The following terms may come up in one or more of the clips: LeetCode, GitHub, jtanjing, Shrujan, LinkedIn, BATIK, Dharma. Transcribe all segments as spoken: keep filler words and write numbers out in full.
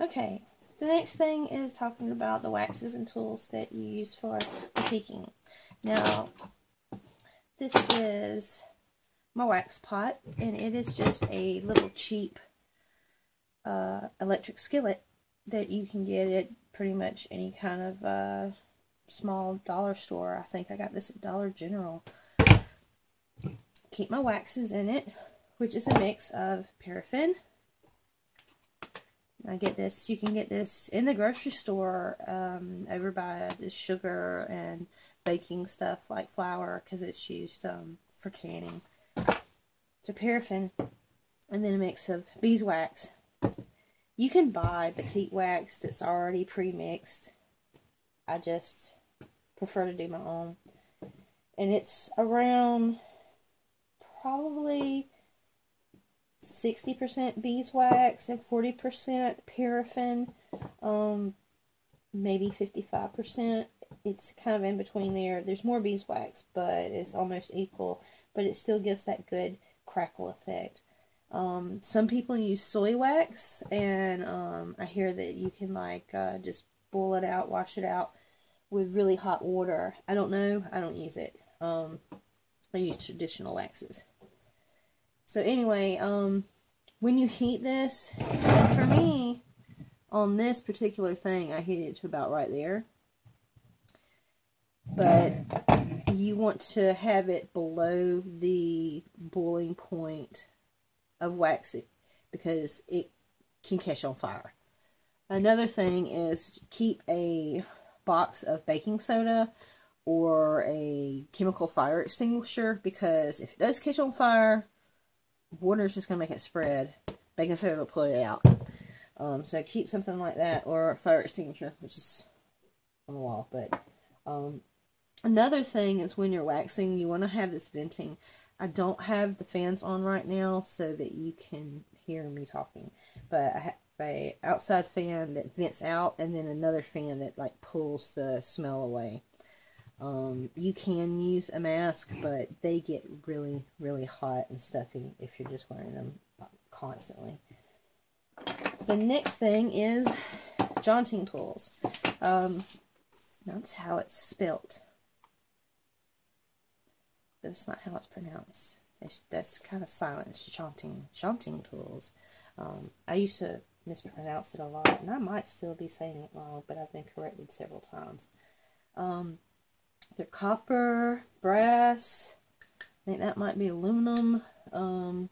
Okay, the next thing is talking about the waxes and tools that you use for batiking. Now, this is my wax pot, and it is just a little cheap uh, electric skillet that you can get at pretty much any kind of uh, small dollar store. I think I got this at Dollar General. Keep my waxes in it, which is a mix of paraffin. I get this, you can get this in the grocery store um, over by the sugar and baking stuff like flour, because it's used um, for canning. So paraffin, and then a mix of beeswax. You can buy batik wax that's already pre-mixed. I just prefer to do my own. And it's around probably sixty percent beeswax and forty percent paraffin, um, maybe fifty-five percent. It's kind of in between there. There's more beeswax, but it's almost equal, but it still gives that good crackle effect. Um, some people use soy wax, and um, I hear that you can like uh, just boil it out, wash it out with really hot water. I don't know. I don't use it. Um, I use traditional waxes. So anyway, um, when you heat this, for me, on this particular thing, I heated it to about right there. But you want to have it below the boiling point of wax, because it can catch on fire. Another thing is keep a box of baking soda or a chemical fire extinguisher, because if it does catch on fire, water is just going to make it spread. Baking soda will pull it out. Um, so keep something like that, or a fire extinguisher, which is on the wall. But um, another thing is when you're waxing, you want to have this venting. I don't have the fans on right now so that you can hear me talking. But I have a outside fan that vents out, and then another fan that like pulls the smell away. Um, you can use a mask, but they get really, really hot and stuffy if you're just wearing them constantly. The next thing is jaunting tools. Um, that's how it's spelt. That's not how it's pronounced. It's, that's kind of silent. It's jaunting. Jaunting tools. Um, I used to mispronounce it a lot, and I might still be saying it wrong, but I've been corrected several times. Um... They're copper, brass, I think that might be aluminum. Um,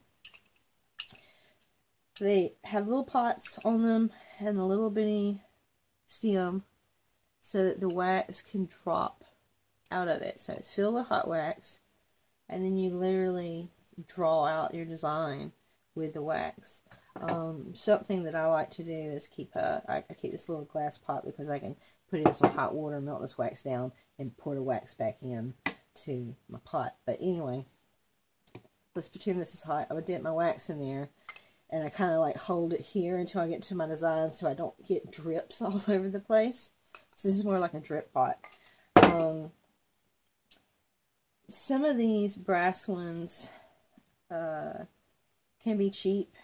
they have little pots on them and a little bitty stem so that the wax can drop out of it. So it's filled with hot wax, and then you literally draw out your design with the wax. Um, something that I like to do is keep a, I, I keep this little glass pot, because I can put it in some hot water, melt this wax down, and pour the wax back in to my pot. But anyway, let's pretend this is hot. I would dip my wax in there, and I kind of like hold it here until I get to my design, so I don't get drips all over the place. So this is more like a drip pot. Um, some of these brass ones uh, can be cheap,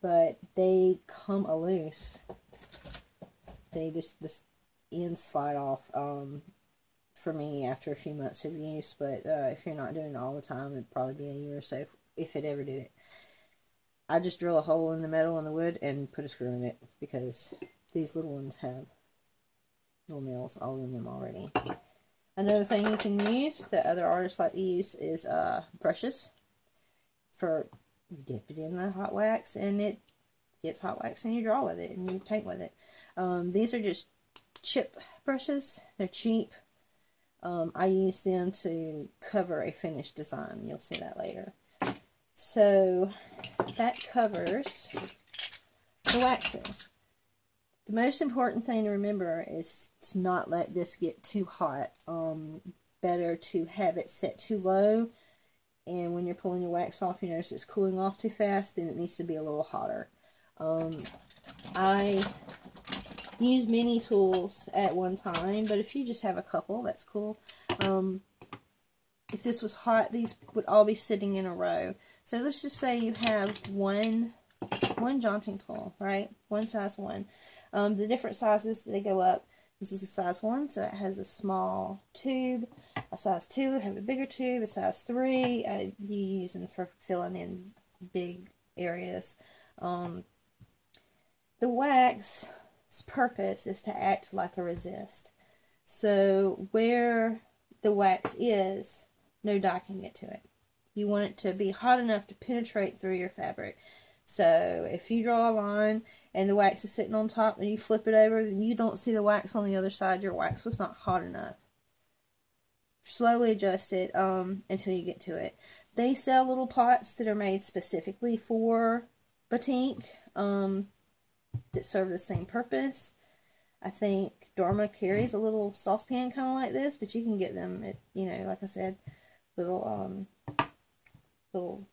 but they come a loose. They just, the ends slide off um, for me after a few months of use, but uh, if you're not doing it all the time, it'd probably be a year or so, if, if it ever did it. I just drill a hole in the metal and the wood and put a screw in it, because these little ones have little nails all in them already. Another thing you can use that other artists like to use is uh, brushes. For dip it in the hot wax, and it gets hot wax, and you draw with it, and you paint with it. Um, these are just chip brushes. They're cheap. Um, I use them to cover a finished design. You'll see that later. So that covers the waxes. The most important thing to remember is to not let this get too hot. Um, better to have it set too low, and when you're pulling your wax off, you notice it's cooling off too fast, then it needs to be a little hotter. Um, I use many tools at one time, but if you just have a couple, that's cool. Um, if this was hot, these would all be sitting in a row. So let's just say you have one, one jaunting tool, right? One size one. um, the different sizes, they go up. This is a size one, so it has a small tube. A size two would have a bigger tube. A size three, I, you use them for filling in big areas. Um, the wax's purpose is to act like a resist. So where the wax is, no dye can get to it. You want it to be hot enough to penetrate through your fabric. So if you draw a line and the wax is sitting on top and you flip it over and you don't see the wax on the other side, your wax was not hot enough. Slowly adjust it um, until you get to it. They sell little pots that are made specifically for batik um, that serve the same purpose. I think Dharma carries a little saucepan kind of like this, but you can get them at, you know, like I said, little, um, little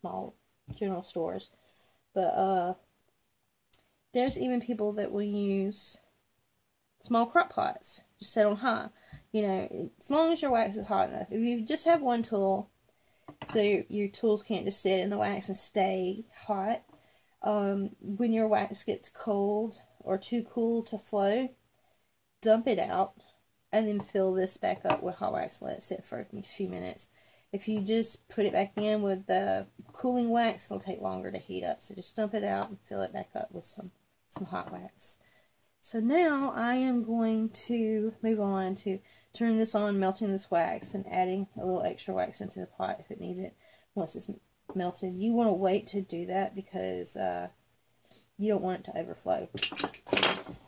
small general stores. But uh, there's even people that will use small crock pots, just set on high. You know, as long as your wax is hot enough. If you just have one tool, so your, your tools can't just sit in the wax and stay hot. Um, when your wax gets cold or too cool to flow, dump it out and then fill this back up with hot wax. Let it sit for a few minutes. If you just put it back in with the cooling wax, it'll take longer to heat up. So just dump it out and fill it back up with some, some hot wax. So now I am going to move on to turn this on, melting this wax, and adding a little extra wax into the pot if it needs it once it's melted. You want to wait to do that because uh, you don't want it to overflow.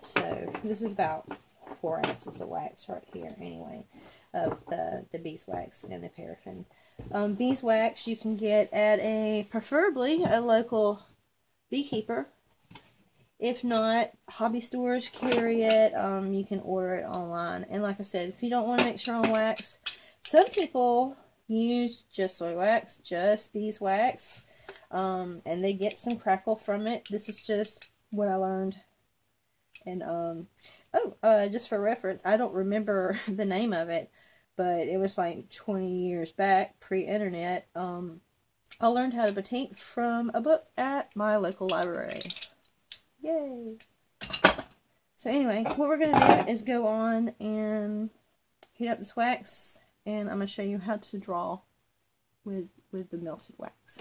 So this is about four ounces of wax right here anyway, of the, the beeswax and the paraffin. Um, beeswax you can get at a, preferably a local beekeeper. If not, hobby stores carry it. Um, you can order it online. And like I said, if you don't want to mix your own wax, some people use just soy wax, just beeswax, um, and they get some crackle from it. This is just what I learned. And, um, oh, uh, just for reference, I don't remember the name of it, but it was like twenty years back, pre-internet. Um, I learned how to batik from a book at my local library. Yay! So anyway, what we're going to do is go on and heat up this wax, and I'm going to show you how to draw with, with the melted wax.